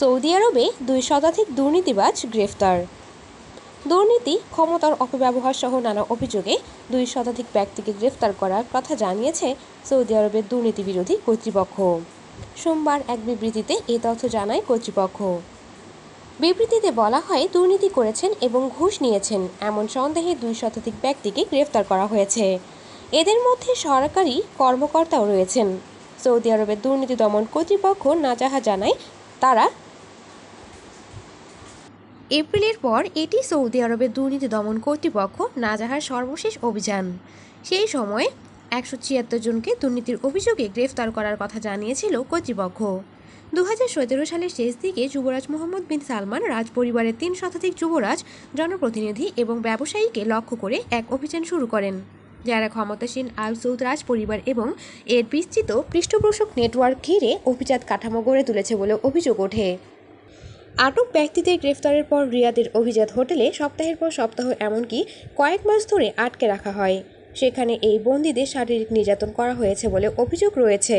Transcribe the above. Saudi আরবে ২০০ শতাধিক দুর্নীতিবাজ গ্রেফতার। দুর্নীতি, ক্ষমতার অপব্যবহার সহ নানা অভিযোগে ২০০ শতাধিক ব্যক্তিকে গ্রেফতার করার কথা জানিয়েছে সৌদি আরবের দুর্নীতি বিরোধী কর্তৃপক্ষ। সোমবার এক বিবৃতিতে এই তথ্য জানায় কর্তৃপক্ষ। বিবৃতিতে বলা হয়, দুর্নীতি করেছেন এবং ঘুষ নিয়েছেন এমন সন্দেহে ২০০ শতাধিক ব্যক্তিকে গ্রেফতার করা হয়েছে। এদের মধ্যে সরকারি কর্মকর্তাও রয়েছেন। সৌদি আরবের দুর্নীতি দমন কর্তৃপক্ষ নাজাহা জানায়, তারা এপ্রিলের পর এটি সৌদি আরবের দুর্নীতি দমন কর্তৃপক্ষ নাজাহার সর্বশেষ অভিযান। সেই সময়ে ১৭৬ জনকে দুর্নীতির অভিযোগে গ্রেফতার করার কথা জানিয়েছিল কর্তৃপক্ষ। ২০১৭ সালের শেষ দিকে যুবরাজ মোহাম্মদ বিন সালমান রাজপরিবারের ৩০ শতাধিক যুবরাজ, জনপ্রতিনিধি এবং ব্যবসায়ীকে লক্ষ্য করে এক অভিযান শুরু করেন, যারা ক্ষমতাসীন আল সৌদ রাজ পরিবার এবং এর বিস্তৃত পৃষ্ঠপোষক নেটওয়ার্ক ঘিরে অভিজাত কাঠামো গড়ে তুলেছে বলে অভিযোগ ওঠে। আটক ব্যক্তিদের গ্রেফতারের পর রিয়াদের অভিজাত হোটেলে সপ্তাহের পর সপ্তাহ, এমনকি কয়েক মাস ধরে আটকে রাখা হয়। সেখানে এই বন্দীদের শারীরিক নির্যাতন করা হয়েছে বলে অভিযোগ রয়েছে।